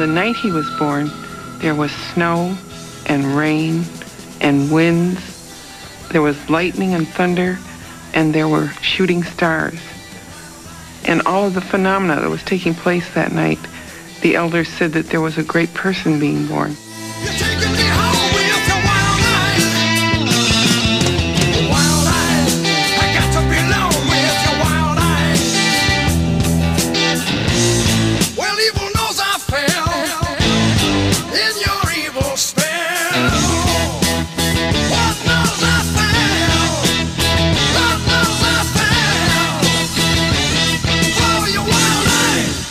the night he was born, there was snow and rain and winds. There was lightning and thunder, and there were shooting stars. And all of the phenomena that was taking place that night, the elders said that there was a great person being born. You're taking me home with your wild eyes. Wild eyes, I got to be alone with your wild eyes. Well, evil knows I fell in your evil spell. What knows I fell? What knows I fell? For your wild eyes.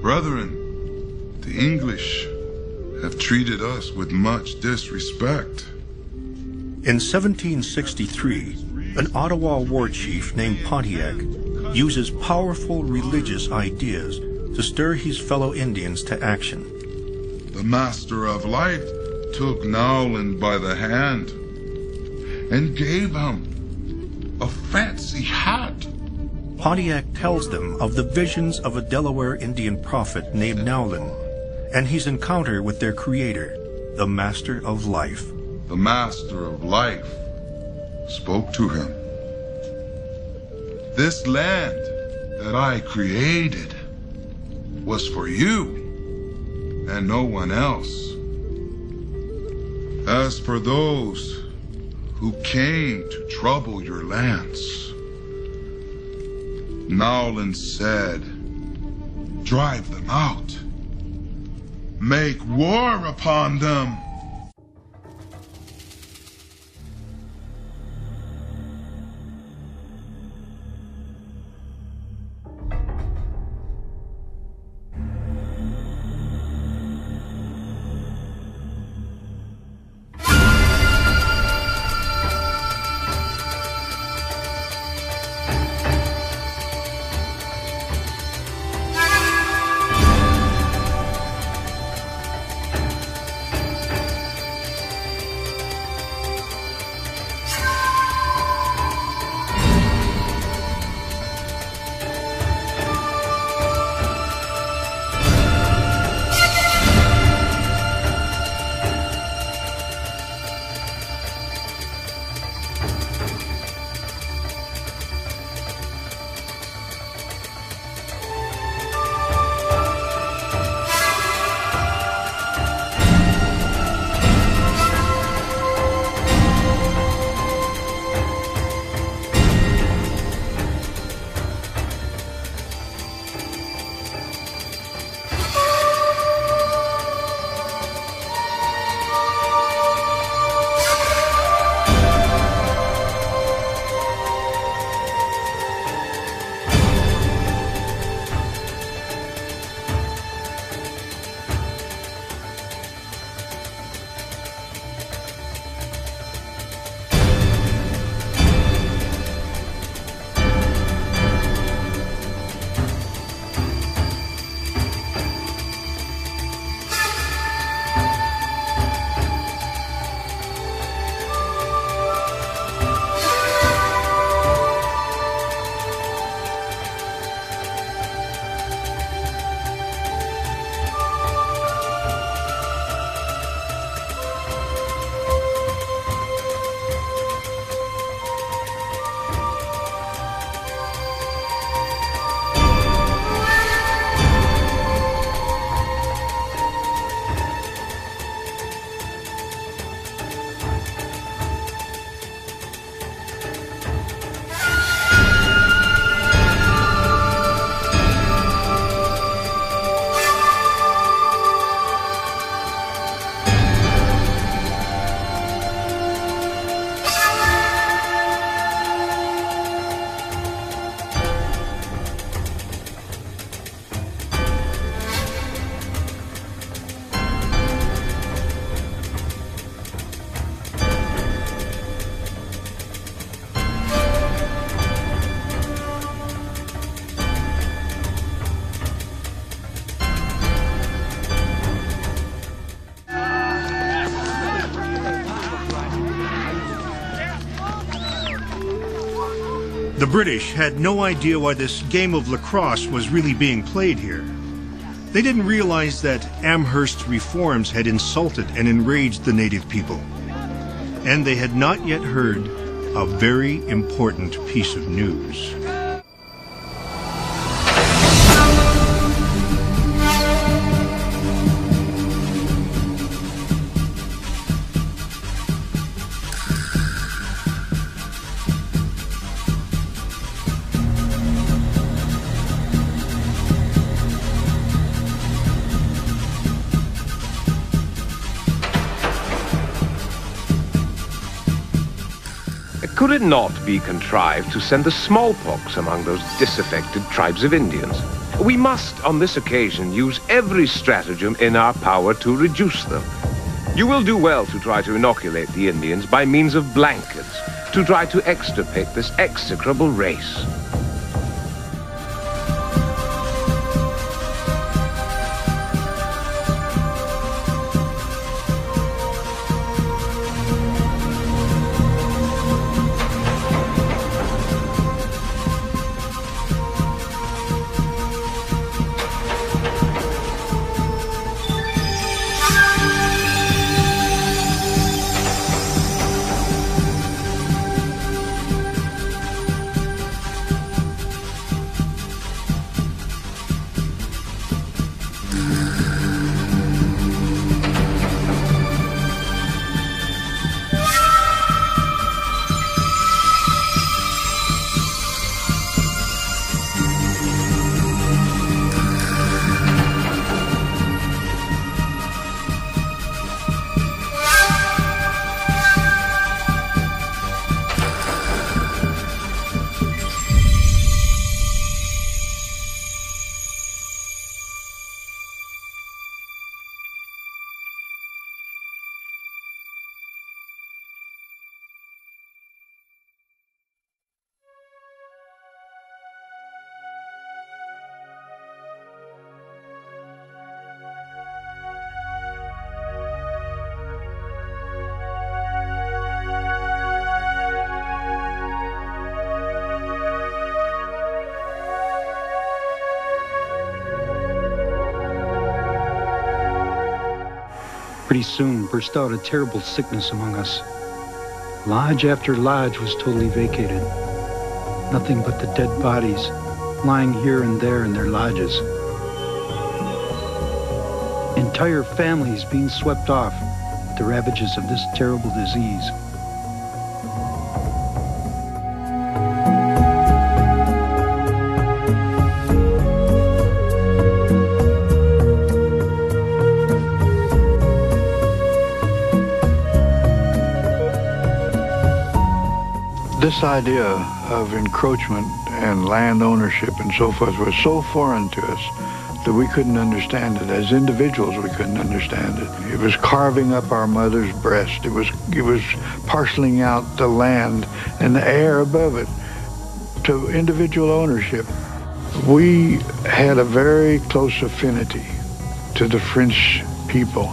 Brethren, the English have treated us with much disrespect. In 1763, an Odawa war chief named Pontiac uses powerful religious ideas to stir his fellow Indians to action. The Master of Light took Neolin by the hand and gave him a fancy hat. Pontiac tells them of the visions of a Delaware Indian prophet named Neolin and his encounter with their creator, the Master of Life. The Master of Life spoke to him. This land that I created was for you and no one else. As for those who came to trouble your lands, Neolin said, drive them out. Make war upon them. The British had no idea why this game of lacrosse was really being played here. They didn't realize that Amherst's reforms had insulted and enraged the native people. And they had not yet heard a very important piece of news. Could it not be contrived to send the smallpox among those disaffected tribes of Indians? We must, on this occasion, use every stratagem in our power to reduce them. You will do well to try to inoculate the Indians by means of blankets, to try to extirpate this execrable race. Pretty soon burst out a terrible sickness among us. Lodge after lodge was totally vacated. Nothing but the dead bodies lying here and there in their lodges. Entire families being swept off with the ravages of this terrible disease. This idea of encroachment and land ownership and so forth was so foreign to us that we couldn't understand it. As individuals, we couldn't understand it. It was carving up our mother's breast. It was parceling out the land and the air above it to individual ownership. We had a very close affinity to the French people.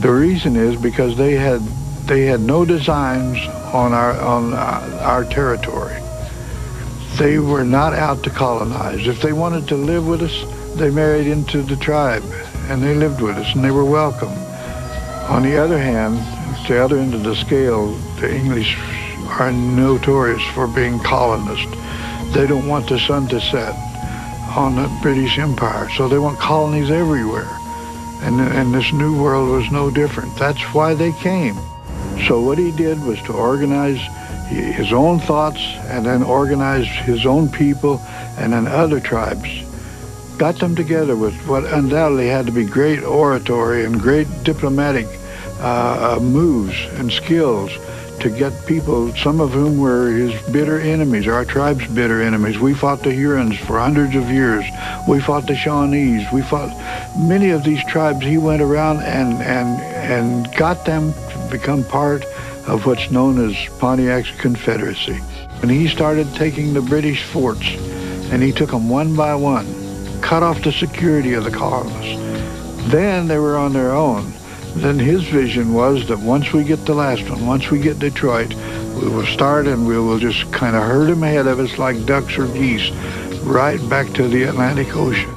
The reason is because they had no designs on our territory. They were not out to colonize. If they wanted to live with us, they married into the tribe and they lived with us and they were welcome. On the other hand, the other end of the scale, the English are notorious for being colonist. They don't want the sun to set on the British Empire, so they want colonies everywhere. And this new world was no different. That's why they came. So what he did was to organize his own thoughts and then organize his own people and then other tribes. Got them together with what undoubtedly had to be great oratory and great diplomatic moves and skills to get people, some of whom were his bitter enemies, our tribe's bitter enemies. We fought the Hurons for hundreds of years. We fought the Shawnees. We fought many of these tribes. He went around and got them to become part of what's known as Pontiac's Confederacy. And he started taking the British forts, and he took them one by one, cut off the security of the colonists. Then they were on their own. Then his vision was that once we get the last one, once we get Detroit, we will start and we will just kind of herd them ahead of us like ducks or geese, right back to the Atlantic Ocean.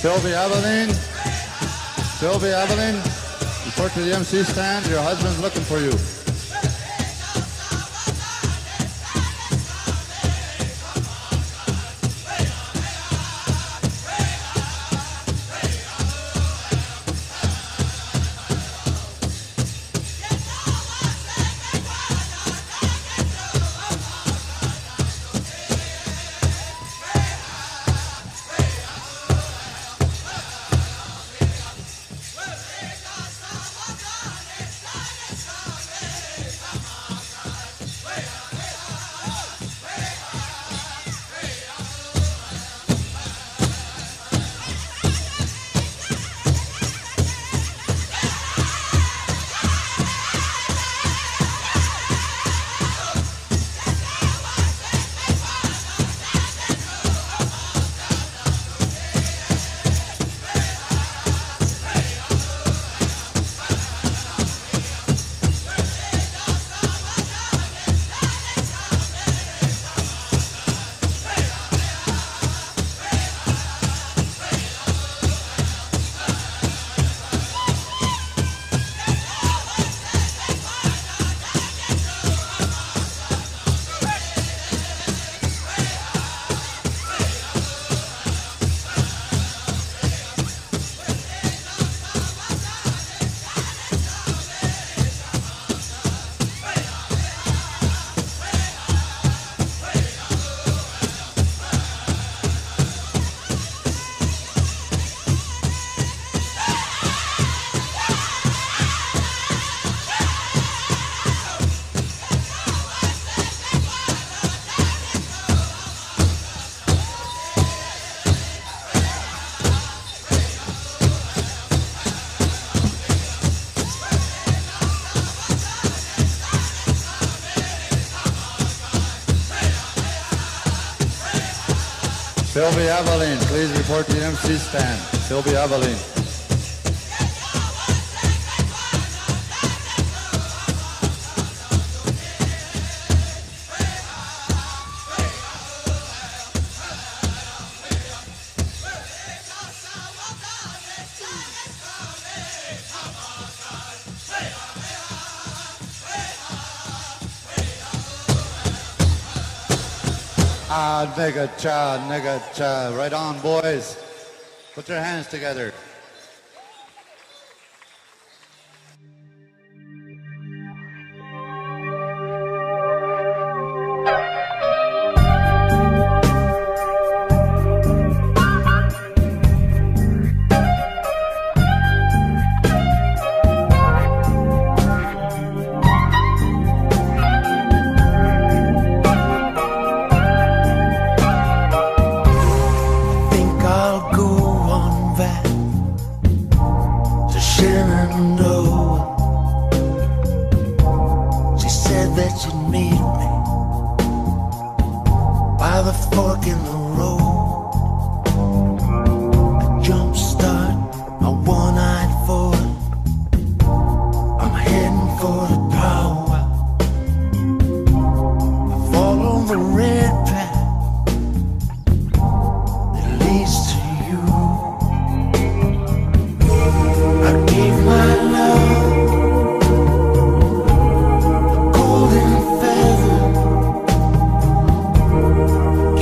Sylvie Aveline. Sylvie Aveline, report to the MC stand. Your husband's looking for you. Sylvie Aveline, please report to the MC stand. Sylvie Aveline. Ah, nigga cha, nigga cha. Right on, boys. Put your hands together.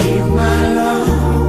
Keep my love.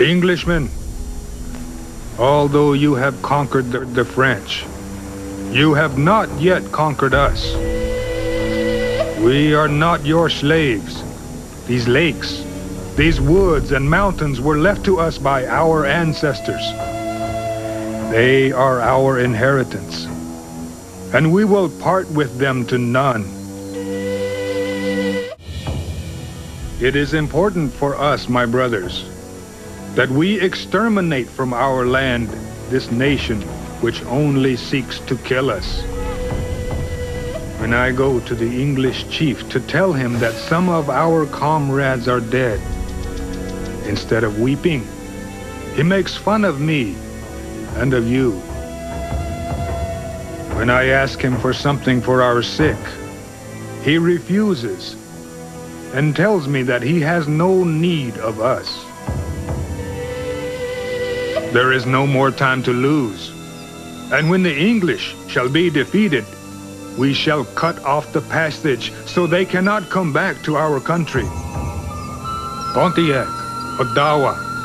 Englishmen, although you have conquered the French, you have not yet conquered us. We are not your slaves. These lakes, these woods and mountains were left to us by our ancestors. They are our inheritance, and we will part with them to none. It is important for us, my brothers, that we exterminate from our land this nation which only seeks to kill us. When I go to the English chief to tell him that some of our comrades are dead, instead of weeping, he makes fun of me and of you. When I ask him for something for our sick, he refuses and tells me that he has no need of us. There is no more time to lose, and when the English shall be defeated, we shall cut off the passage so they cannot come back to our country. Pontiac, Odawa,